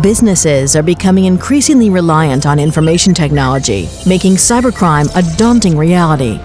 Businesses are becoming increasingly reliant on information technology, making cybercrime a daunting reality.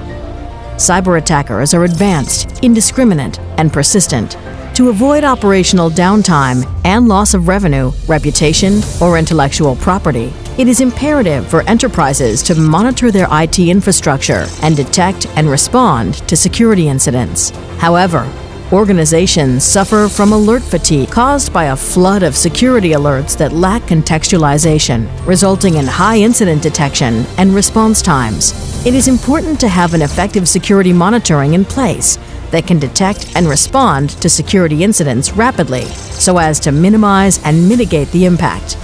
Cyber attackers are advanced, indiscriminate, and persistent. To avoid operational downtime and loss of revenue, reputation, or intellectual property, it is imperative for enterprises to monitor their IT infrastructure and detect and respond to security incidents. However, organizations suffer from alert fatigue caused by a flood of security alerts that lack contextualization, resulting in high incident detection and response times. It is important to have an effective security monitoring in place that can detect and respond to security incidents rapidly so as to minimize and mitigate the impact.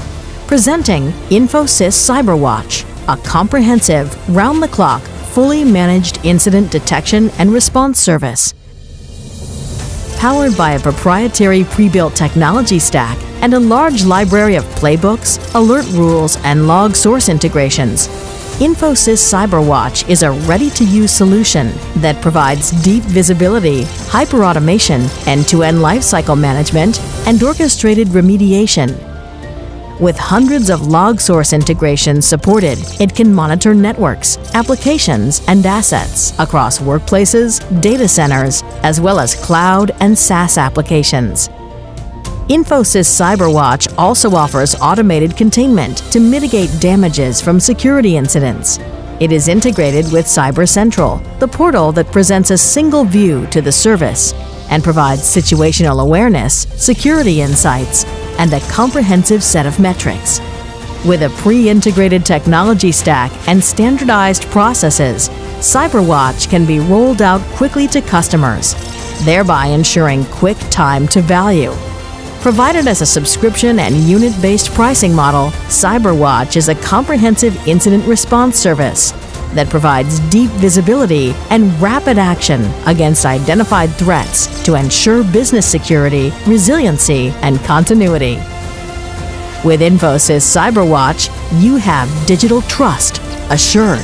Presenting Infosys Cyber Watch, a comprehensive, round-the-clock, fully managed incident detection and response service. Powered by a proprietary pre-built technology stack and a large library of playbooks, alert rules, and log source integrations, Infosys Cyber Watch is a ready-to-use solution that provides deep visibility, hyper-automation, end-to-end lifecycle management, and orchestrated remediation. With hundreds of log source integrations supported, it can monitor networks, applications, and assets across workplaces, data centers, as well as cloud and SaaS applications. Infosys Cyber Watch also offers automated containment to mitigate damages from security incidents. It is integrated with Cyber Central, the portal that presents a single view to the service and provides situational awareness, security insights, and a comprehensive set of metrics. With a pre-integrated technology stack and standardized processes, Cyber Watch can be rolled out quickly to customers, thereby ensuring quick time to value. Provided as a subscription and unit-based pricing model, Cyber Watch is a comprehensive incident response service that provides deep visibility and rapid action against identified threats to ensure business security, resiliency, and continuity. With Infosys Cyber Watch, you have digital trust assured.